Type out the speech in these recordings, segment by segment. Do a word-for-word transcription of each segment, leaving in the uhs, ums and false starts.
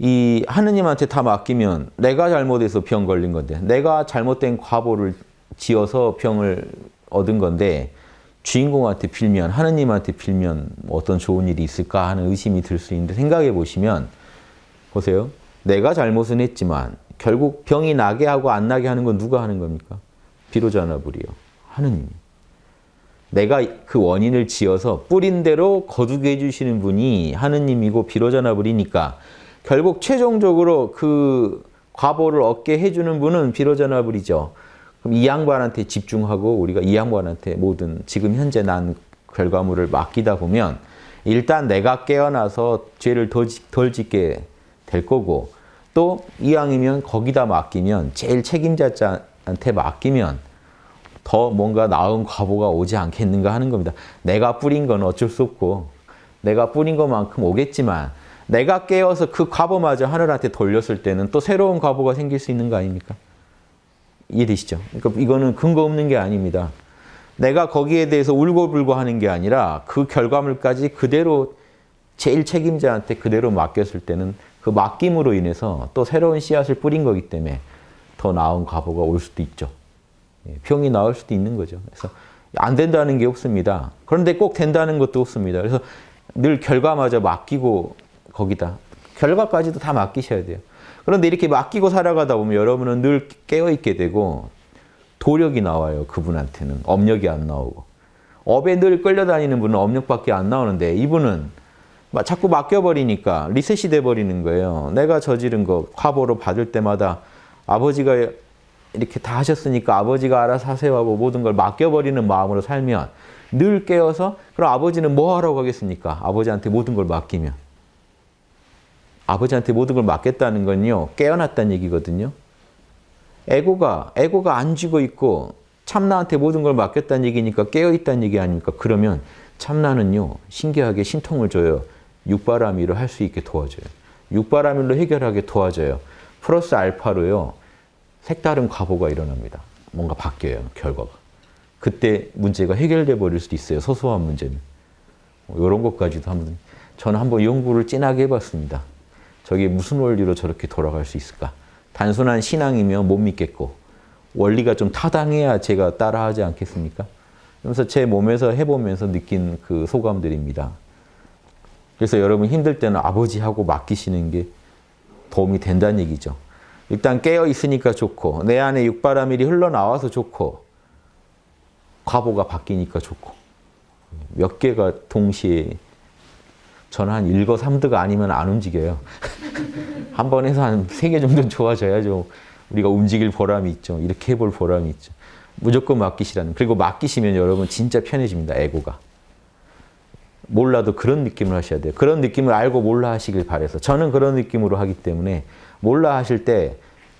이 하느님한테 다 맡기면 내가 잘못해서 병 걸린 건데, 내가 잘못된 과보를 지어서 병을 얻은 건데 주인공한테 빌면, 하느님한테 빌면 어떤 좋은 일이 있을까 하는 의심이 들 수 있는데, 생각해 보시면 보세요. 내가 잘못은 했지만 결국 병이 나게 하고 안 나게 하는 건 누가 하는 겁니까? 비로자나불이요. 하느님. 내가 그 원인을 지어서 뿌린 대로 거두게 해주시는 분이 하느님이고 비로자나불이니까 결국 최종적으로 그 과보를 얻게 해주는 분은 비로자나불이죠. 그럼 이 양반한테 집중하고 우리가 이 양반한테 모든 지금 현재 난 결과물을 맡기다 보면 일단 내가 깨어나서 죄를 덜 짓게 될 거고, 또 이왕이면 거기다 맡기면, 제일 책임자한테 맡기면 더 뭔가 나은 과보가 오지 않겠는가 하는 겁니다. 내가 뿌린 건 어쩔 수 없고 내가 뿌린 것만큼 오겠지만, 내가 깨어서 그 과보마저 하늘한테 돌렸을 때는 또 새로운 과보가 생길 수 있는 거 아닙니까? 이해되시죠? 그러니까 이거는 근거 없는 게 아닙니다. 내가 거기에 대해서 울고불고 하는 게 아니라 그 결과물까지 그대로 제일 책임자한테 그대로 맡겼을 때는 그 맡김으로 인해서 또 새로운 씨앗을 뿌린 거기 때문에 더 나은 과보가 올 수도 있죠. 병이 나올 수도 있는 거죠. 그래서 안 된다는 게 없습니다. 그런데 꼭 된다는 것도 없습니다. 그래서 늘 결과마저 맡기고 거기다. 결과까지도 다 맡기셔야 돼요. 그런데 이렇게 맡기고 살아가다 보면 여러분은 늘 깨어있게 되고 도력이 나와요. 그분한테는 업력이 안 나오고. 업에 늘 끌려다니는 분은 업력밖에 안 나오는데 이분은 막 자꾸 맡겨버리니까 리셋이 돼버리는 거예요. 내가 저지른 거 과보로 받을 때마다 아버지가 이렇게 다 하셨으니까 아버지가 알아서 하세요 하고 모든 걸 맡겨버리는 마음으로 살면 늘 깨어서, 그럼 아버지는 뭐 하라고 하겠습니까? 아버지한테 모든 걸 맡기면. 아버지한테 모든 걸 맡겠다는 건요, 깨어났다는 얘기거든요. 에고가, 에고가 안 쥐고 있고 참나한테 모든 걸 맡겼다는 얘기니까 깨어있다는 얘기 아닙니까? 그러면 참나는요, 신기하게 신통을 줘요. 육바라밀로 할 수 있게 도와줘요. 육바라밀로 해결하게 도와줘요. 플러스 알파로요, 색다른 과보가 일어납니다. 뭔가 바뀌어요, 결과가. 그때 문제가 해결돼 버릴 수도 있어요. 소소한 문제는. 뭐 이런 것까지도 한번, 저는 한번 연구를 진하게 해봤습니다. 저게 무슨 원리로 저렇게 돌아갈 수 있을까? 단순한 신앙이면 못 믿겠고, 원리가 좀 타당해야 제가 따라하지 않겠습니까? 그래서 제 몸에서 해보면서 느낀 그 소감들입니다. 그래서 여러분 힘들 때는 아버지하고 맡기시는 게 도움이 된다는 얘기죠. 일단 깨어있으니까 좋고, 내 안에 육바라밀이 흘러나와서 좋고, 과보가 바뀌니까 좋고, 몇 개가 동시에. 저는 한 일거삼득 아니면 안 움직여요. 한 번 해서 한 세 개 정도는 좋아져야죠. 우리가 움직일 보람이 있죠. 이렇게 해볼 보람이 있죠. 무조건 맡기시라는. 그리고 맡기시면 여러분 진짜 편해집니다. 에고가. 몰라도 그런 느낌을 하셔야 돼요. 그런 느낌을 알고 몰라 하시길 바래서. 저는 그런 느낌으로 하기 때문에 몰라 하실 때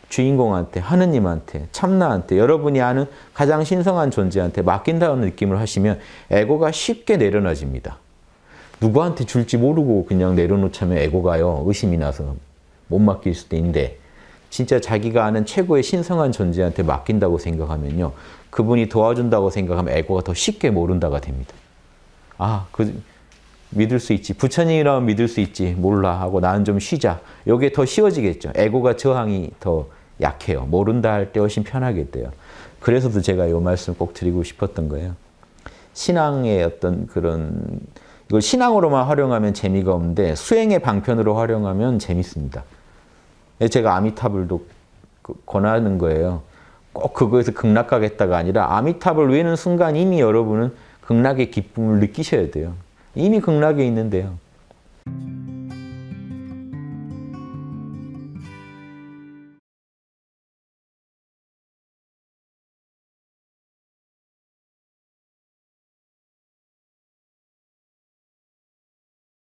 주인공한테, 하느님한테, 참나한테, 여러분이 아는 가장 신성한 존재한테 맡긴다는 느낌을 하시면 에고가 쉽게 내려놔집니다. 누구한테 줄지 모르고 그냥 내려놓자면 에고가요, 의심이 나서 못 맡길 수도 있는데, 진짜 자기가 아는 최고의 신성한 존재한테 맡긴다고 생각하면요, 그분이 도와준다고 생각하면 에고가 더 쉽게 모른다가 됩니다. 아, 그 믿을 수 있지. 부처님이라면 믿을 수 있지. 몰라 하고 나는 좀 쉬자. 이게 더 쉬워지겠죠. 에고가 저항이 더 약해요. 모른다 할 때 훨씬 편하게 돼요. 그래서도 제가 이 말씀 꼭 드리고 싶었던 거예요. 신앙의 어떤 그런, 이걸 신앙으로만 활용하면 재미가 없는데 수행의 방편으로 활용하면 재밌습니다. 제가 아미타불도 권하는 거예요. 꼭 그거에서 극락가겠다가 아니라 아미타불 외는 순간 이미 여러분은 극락의 기쁨을 느끼셔야 돼요. 이미 극락에 있는데요.